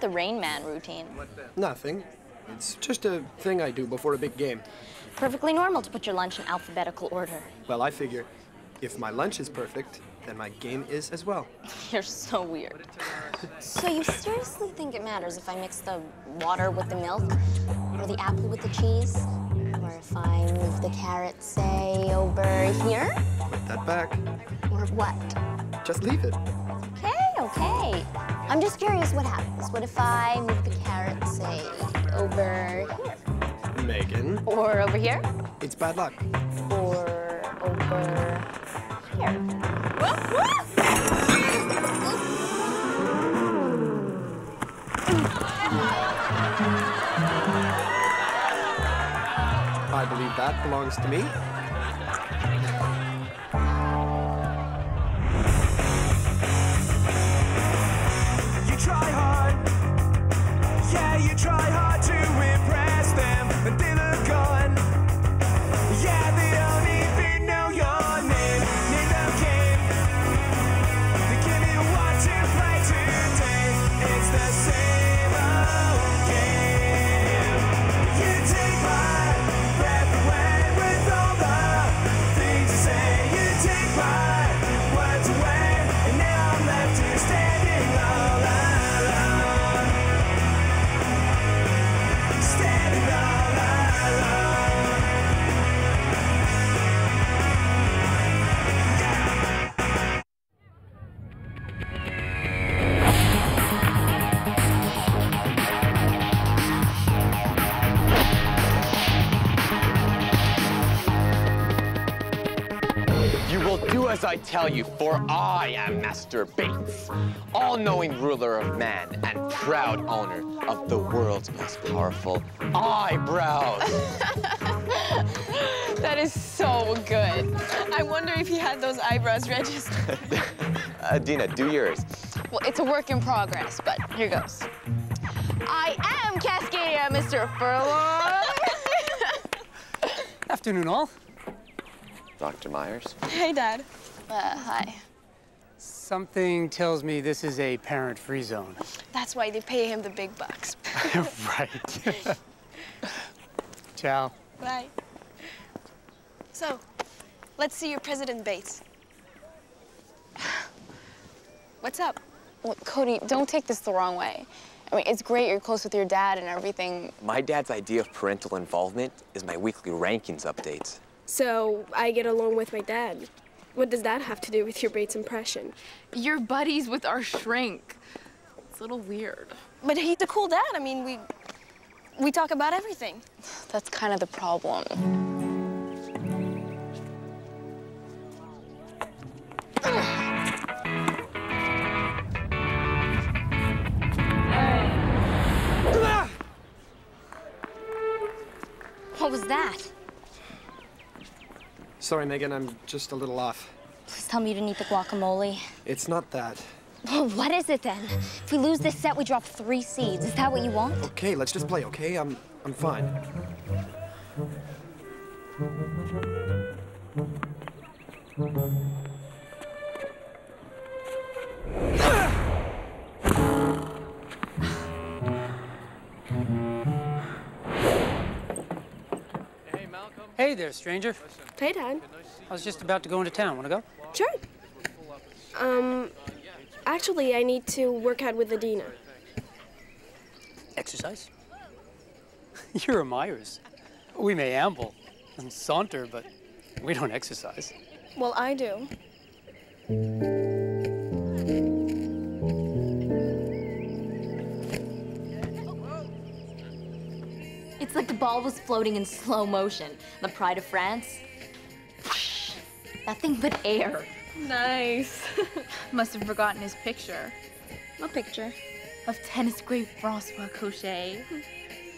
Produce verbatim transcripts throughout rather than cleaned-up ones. with the Rain Man routine? Nothing. It's just a thing I do before a big game. Perfectly normal to put your lunch in alphabetical order. Well, I figure if my lunch is perfect, then my game is as well. You're so weird. So you seriously think it matters if I mix the water with the milk, or the apple with the cheese, or if I move the carrot, say, over here? Put that back. Or what? Just leave it. Okay, okay. I'm just curious what happens. What if I move the carrot, say, over here? Megan. Or over here? It's bad luck. Or over here. I believe that belongs to me. You try hard. Yeah, you try hard to impress them until they're gone. Yeah, they don't even know your name. Neither game. They give you what to play today. It's the same old game. You take my as I tell you, for I am Master Bates, all-knowing ruler of man and proud owner of the world's most powerful eyebrows. That is so good. I wonder if he had those eyebrows registered. Adina, do yours. Well, it's a work in progress, but here goes. I am Cascadia, Mister Furlong. Afternoon, all. Doctor Myers. Hey, Dad. Uh, hi. Something tells me this is a parent-free zone. That's why they pay him the big bucks. Right. Ciao. Bye. So, let's see your President Bates. What's up? Well, Cody, don't take this the wrong way. I mean, it's great you're close with your dad and everything. My dad's idea of parental involvement is my weekly rankings updates. So I get along with my dad. What does that have to do with your Bates impression? You're buddies with our shrink. It's a little weird. But he's a cool dad. I mean, we, we talk about everything. That's kind of the problem. What was that? Sorry, Megan, I'm just a little off. Please tell me you didn't eat the guacamole. It's not that. Well, what is it then? If we lose this set, we drop three seeds. Is that what you want? Okay, let's just play, okay? I'm, I'm fine. Hey there, stranger. Hey, Dad. I was just about to go into town. Want to go? Sure. Um, actually, I need to work out with Adina. Exercise? You're a Myers. We may amble and saunter, but we don't exercise. Well, I do. It's like the ball was floating in slow motion. The pride of France. Nothing but air. Nice. Must have forgotten his picture. What picture? Of tennis great Francois Cochet.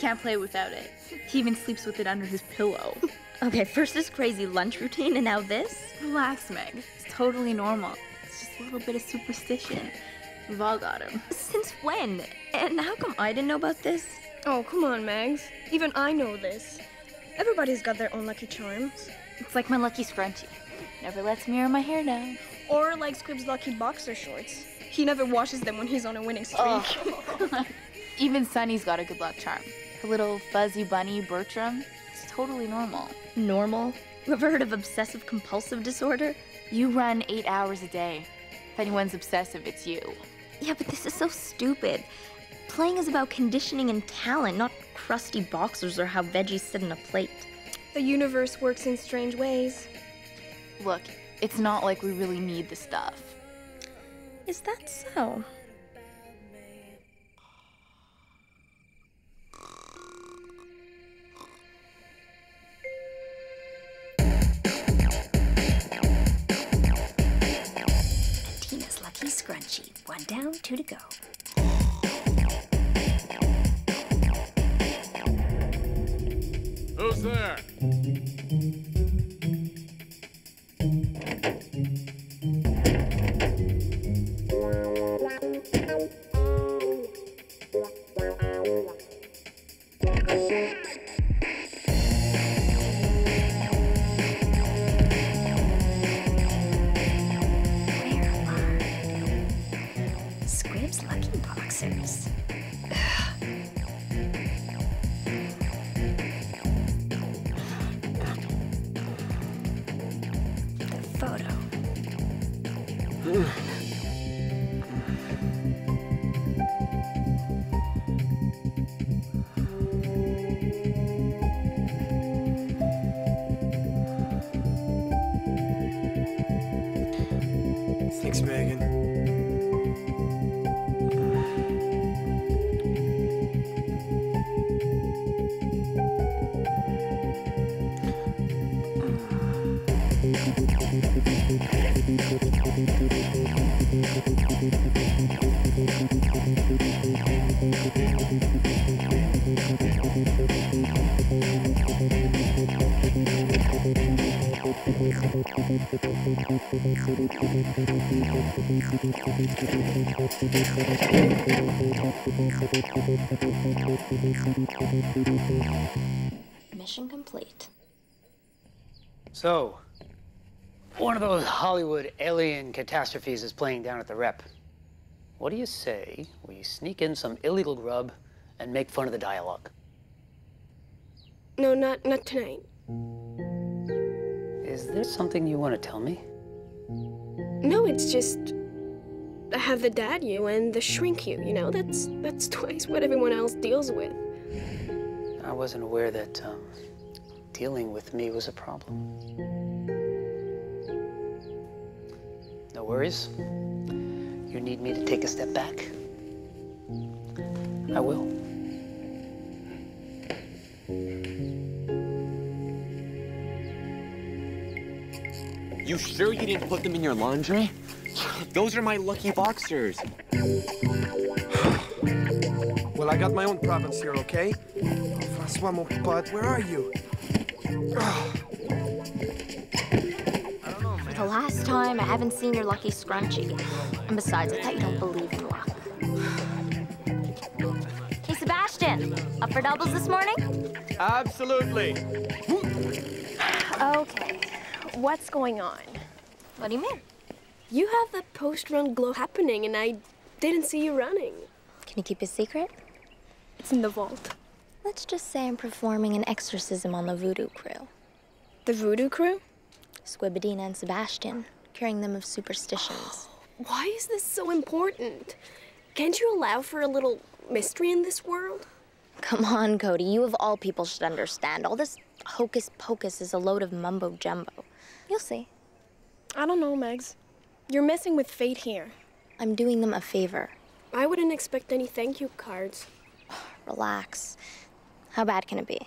Can't play without it. He even sleeps with it under his pillow. Okay, first this crazy lunch routine and now this? Relax, Meg. It's totally normal. It's just a little bit of superstition. We've all got him. Since when? And how come I didn't know about this? Oh, come on, Megs. Even I know this. Everybody's got their own lucky charms. It's like my lucky scrunchie. Never lets me wear my hair down. Or like Squib's lucky boxer shorts. He never washes them when he's on a winning streak. Oh. Even Sunny's got a good luck charm. Her little fuzzy bunny, Bertram, is totally normal. Normal? Ever heard of obsessive compulsive disorder? You run eight hours a day. If anyone's obsessive, it's you. Yeah, but this is so stupid. Playing is about conditioning and talent, not crusty boxers or how veggies sit on a plate. The universe works in strange ways. Look, it's not like we really need the stuff. Is that so? Tina's lucky scrunchie. One down, two to go. Who's there? Thanks, Megan. Mission complete. So, one of those Hollywood alien catastrophes is playing down at the Rep. What do you say we sneak in some illegal grub and make fun of the dialogue? No, not not tonight. Is there something you want to tell me? No, it's just I have the dad you and the shrink you, you know? That's that's twice what everyone else deals with. I wasn't aware that um, dealing with me was a problem. No worries. You need me to take a step back? I will. You sure you didn't put them in your laundry? Those are my lucky boxers. Well, I got my own problems here, okay? Oh, Francois, mon pote, where are you? Oh. I don't know, man. The last time, I haven't seen your lucky scrunchie. And besides, I thought you don't believe in luck. Hey, Sebastian, up for doubles this morning? Absolutely. Okay. What's going on? What do you mean? You have that post-run glow happening, and I didn't see you running. Can you keep a secret? It's in the vault. Let's just say I'm performing an exorcism on the voodoo crew. The voodoo crew? Squibbedina and Sebastian, curing them of superstitions. Why is this so important? Can't you allow for a little mystery in this world? Come on, Cody. You of all people should understand. All this hocus-pocus is a load of mumbo-jumbo. You'll see. I don't know, Megs. You're messing with fate here. I'm doing them a favor. I wouldn't expect any thank you cards. Relax. How bad can it be?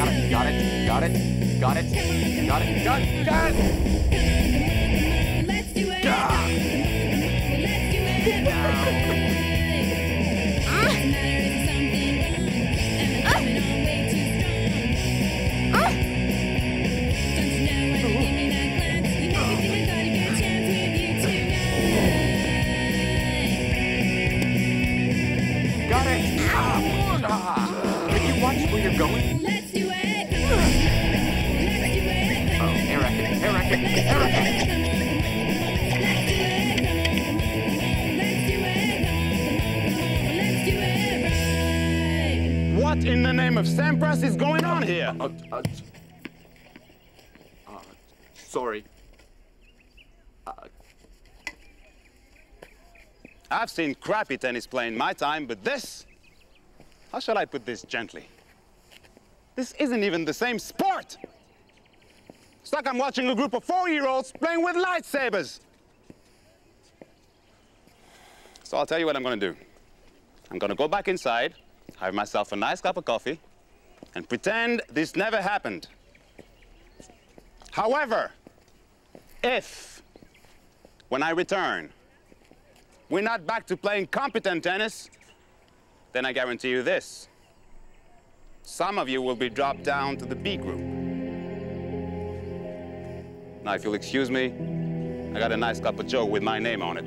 Got it, got it, got it, got it, got it, got it! Let's do it! Ah. Did you watch where you're going? Let's do it! Let's do it! Oh, air racket, air racket, air racket! What in the name of Sampras is going on here? Uh, uh, uh, uh, sorry. Uh, I've seen crappy tennis playing my time, but this... How shall I put this gently? This isn't even the same sport! It's like I'm watching a group of four-year-olds playing with lightsabers! So I'll tell you what I'm gonna do. I'm gonna go back inside, have myself a nice cup of coffee, and pretend this never happened. However, if, when I return, we're not back to playing competent tennis, then I guarantee you this. Some of you will be dropped down to the B group. Now, if you'll excuse me, I got a nice cup of joe with my name on it.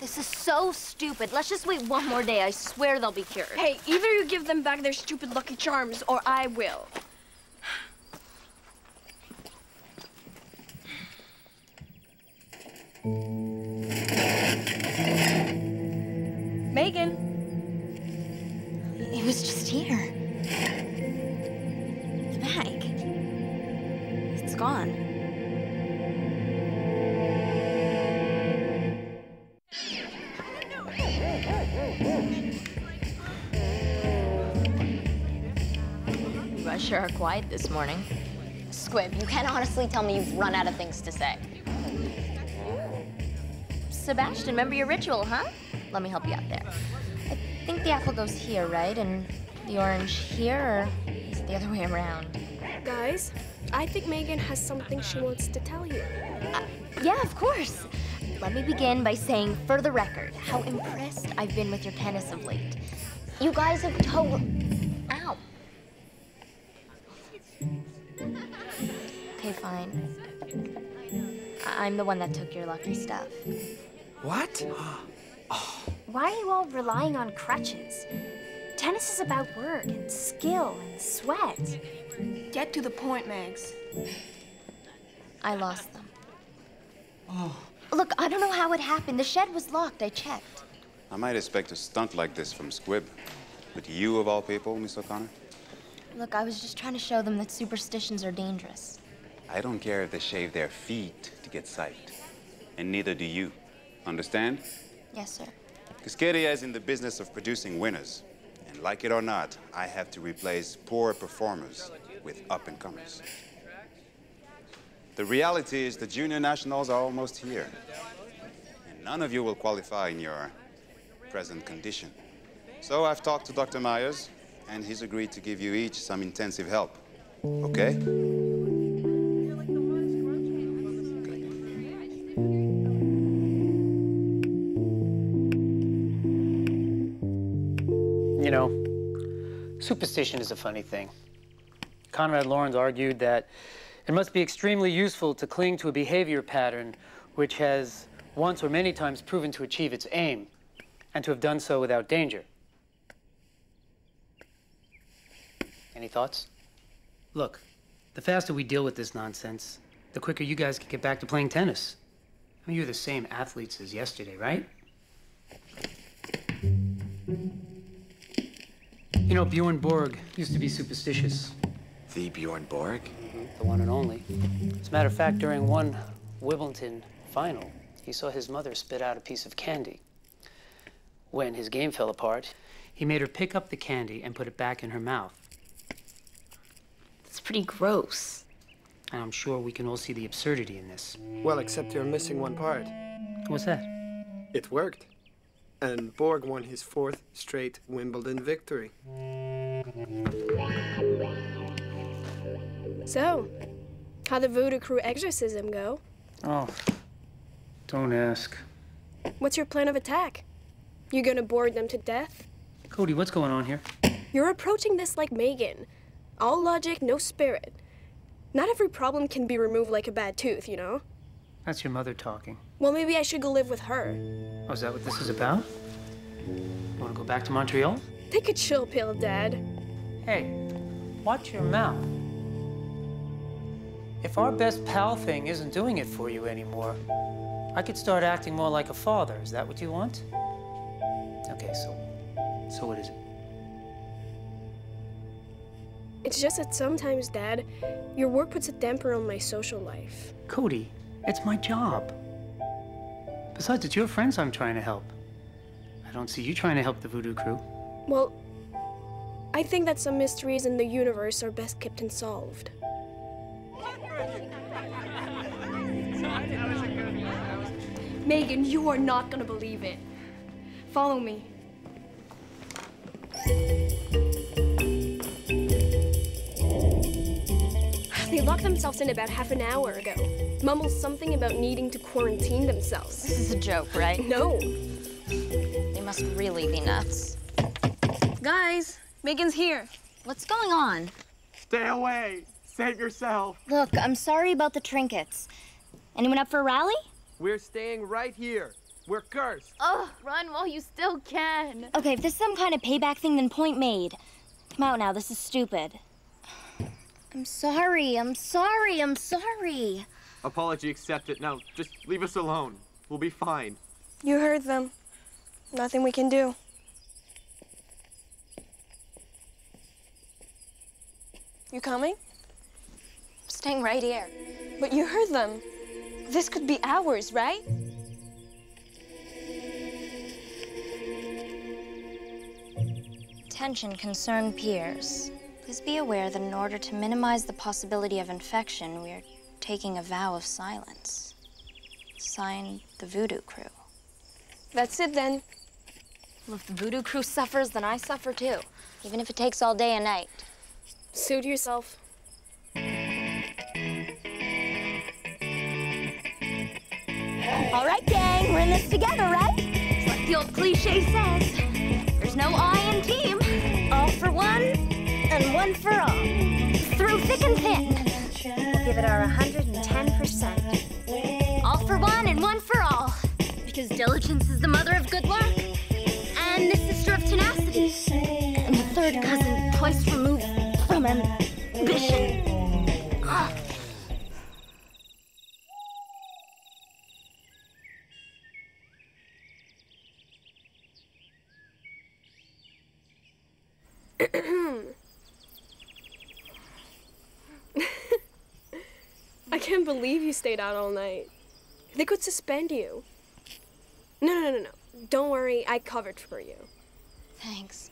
This is so stupid. Let's just wait one more day. I swear they'll be cured. Hey, either you give them back their stupid Lucky Charms, or I will. Megan! It was just here. The bag. It's gone. I sure are quiet this morning. Squib, you can't honestly tell me you've run out of things to say. Sebastian, remember your ritual, huh? Let me help you out there. I think the apple goes here, right? And the orange here, or is it the other way around? Guys, I think Megan has something she wants to tell you. Uh, yeah, of course. Let me begin by saying, for the record, how impressed I've been with your tennis of late. You guys have totally... Okay, fine. I'm the one that took your lucky stuff. What? Oh. Why are you all relying on crutches? Tennis is about work and skill and sweat. Get to the point, Mags. I lost them. Oh. Look, I don't know how it happened. The shed was locked. I checked. I might expect a stunt like this from Squib, but you of all people, Miss O'Connor? Look, I was just trying to show them that superstitions are dangerous. I don't care if they shave their feet to get sight. And neither do you. Understand? Yes, sir. Cascadia is in the business of producing winners. And like it or not, I have to replace poor performers with up-and-comers. The reality is the junior nationals are almost here. And none of you will qualify in your present condition. So I've talked to Doctor Myers, and he's agreed to give you each some intensive help, okay? You know, superstition is a funny thing. Conrad Lawrence argued that it must be extremely useful to cling to a behavior pattern which has once or many times proven to achieve its aim, and to have done so without danger. Any thoughts? Look, the faster we deal with this nonsense, the quicker you guys can get back to playing tennis. I mean, you're the same athletes as yesterday, right? You know, Bjorn Borg used to be superstitious. The Bjorn Borg? Mm-hmm, the one and only. As a matter of fact, during one Wimbledon final, he saw his mother spit out a piece of candy. When his game fell apart, he made her pick up the candy and put it back in her mouth. It's pretty gross. And I'm sure we can all see the absurdity in this. Well, except you're missing one part. What's that? It worked. And Borg won his fourth straight Wimbledon victory. So, how'd the voodoo crew exorcism go? Oh, don't ask. What's your plan of attack? You gonna board them to death? Cody, what's going on here? You're approaching this like Megan. All logic, no spirit. Not every problem can be removed like a bad tooth, you know? That's your mother talking. Well, maybe I should go live with her. Oh, is that what this is about? You want to go back to Montreal? Take a chill pill, Dad. Hey, watch your mouth. If our best pal thing isn't doing it for you anymore, I could start acting more like a father. Is that what you want? Okay, so, so what is it? It's just that sometimes, Dad, your work puts a damper on my social life. Cody, it's my job. Besides, it's your friends I'm trying to help. I don't see you trying to help the Voodoo Crew. Well, I think that some mysteries in the universe are best kept unsolved. Megan, you are not gonna believe it. Follow me. They locked themselves in about half an hour ago. Mumbled something about needing to quarantine themselves. This is a joke, right? No. They must really be nuts. Guys, Megan's here. What's going on? Stay away. Save yourself. Look, I'm sorry about the trinkets. Anyone up for a rally? We're staying right here. We're cursed. Oh, run while you still can. Okay, if this is some kind of payback thing, then point made. Come out now. This is stupid. I'm sorry, I'm sorry, I'm sorry. Apology accepted. Now, just leave us alone. We'll be fine. You heard them. Nothing we can do. You coming? I'm staying right here. But you heard them. This could be ours, right? Attention concerned peers. Please be aware that in order to minimize the possibility of infection, we are taking a vow of silence. Signed, the Voodoo Crew. That's it, then. Well, if the Voodoo Crew suffers, then I suffer, too. Even if it takes all day and night. Suit yourself. All right, gang, we're in this together, right? It's like the old cliche says. There's no I in team. All for one. And one for all, through thick and thin. We'll give it our one hundred ten percent. All for one and one for all. Because diligence is the mother of good luck, and the sister of tenacity, and the third cousin twice removed from ambition. Ugh. I can't believe you stayed out all night. They could suspend you. No, no, no, no. Don't worry, I covered for you. Thanks.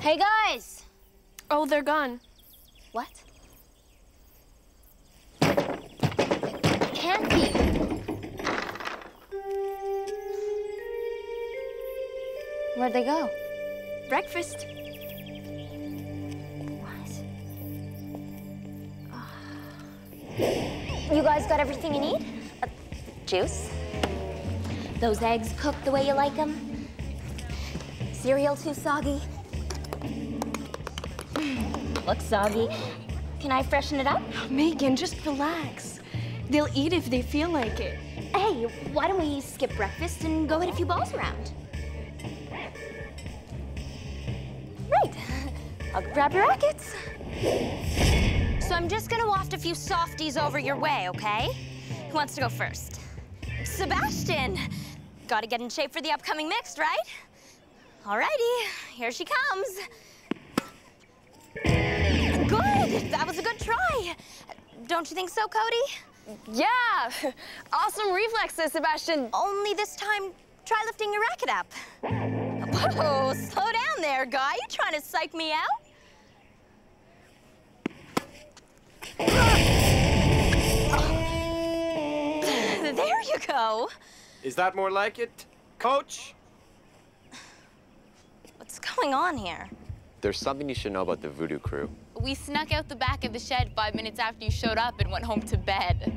Hey, guys! Oh, they're gone. What? It can't be. Where'd they go? Breakfast. You guys got everything you need? Uh, juice? Those eggs cooked the way you like them? Cereal too soggy? Looks soggy. Can I freshen it up? Megan, just relax. They'll eat if they feel like it. Hey, why don't we skip breakfast and go hit a few balls around? Right. I'll grab your rackets. So I'm just gonna waft a few softies over your way, okay? Who wants to go first? Sebastian! Gotta get in shape for the upcoming mixed, right? Alrighty, here she comes. Good! That was a good try. Don't you think so, Cody? Yeah! Awesome reflexes, Sebastian. Only this time, try lifting your racket up. Whoa, slow down there, guy. You trying to psych me out? Oh. There you go. Is that more like it, Coach? What's going on here? There's something you should know about the Voodoo Crew. We snuck out the back of the shed five minutes after you showed up and went home to bed.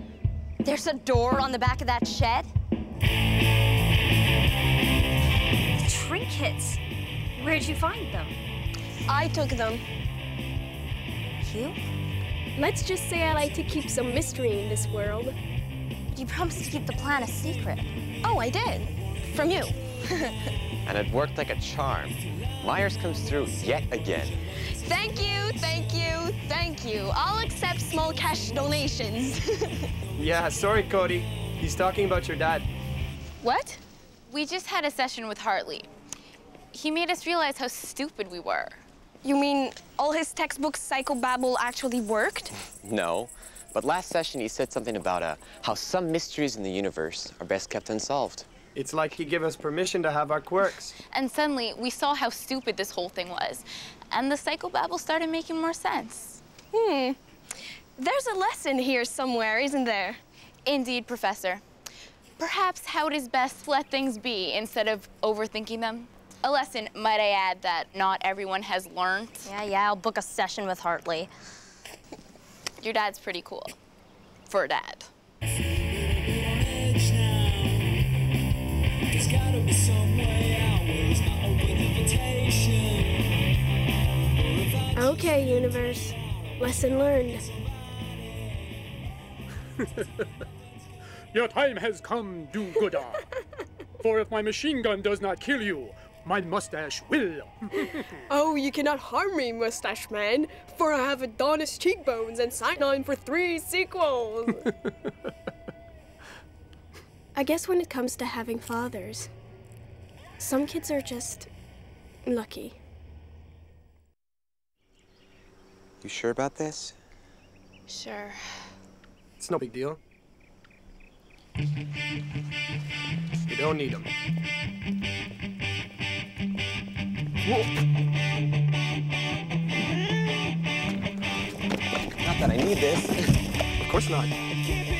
There's a door on the back of that shed? Trinkets. Where'd you find them? I took them. like you? Let's just say I like to keep some mystery in this world. You promised to keep the plan a secret. Oh, I did. From you. And it worked like a charm. Myers comes through yet again. Thank you, thank you, thank you. I'll accept small cash donations. Yeah, sorry, Cody. He's talking about your dad. What? We just had a session with Hartley. He made us realize how stupid we were. You mean all his textbook psychobabble actually worked? No. But last session, he said something about uh, how some mysteries in the universe are best kept unsolved. It's like he gave us permission to have our quirks. And suddenly, we saw how stupid this whole thing was. And the psychobabble started making more sense. Hmm. There's a lesson here somewhere, isn't there? Indeed, Professor. Perhaps how it is best to let things be instead of overthinking them. A lesson, might I add, that not everyone has learned. Yeah, yeah, I'll book a session with Hartley. Your dad's pretty cool. For a dad. Okay, universe. Lesson learned. Your time has come, do-gooder. For if my machine gun does not kill you, my mustache will. Oh, you cannot harm me, mustache man, for I have Adonis cheekbones and signed for three sequels. I guess when it comes to having fathers, some kids are just lucky. You sure about this? Sure. It's no big deal. You don't need them. Whoa. Not that I need this. Of course not.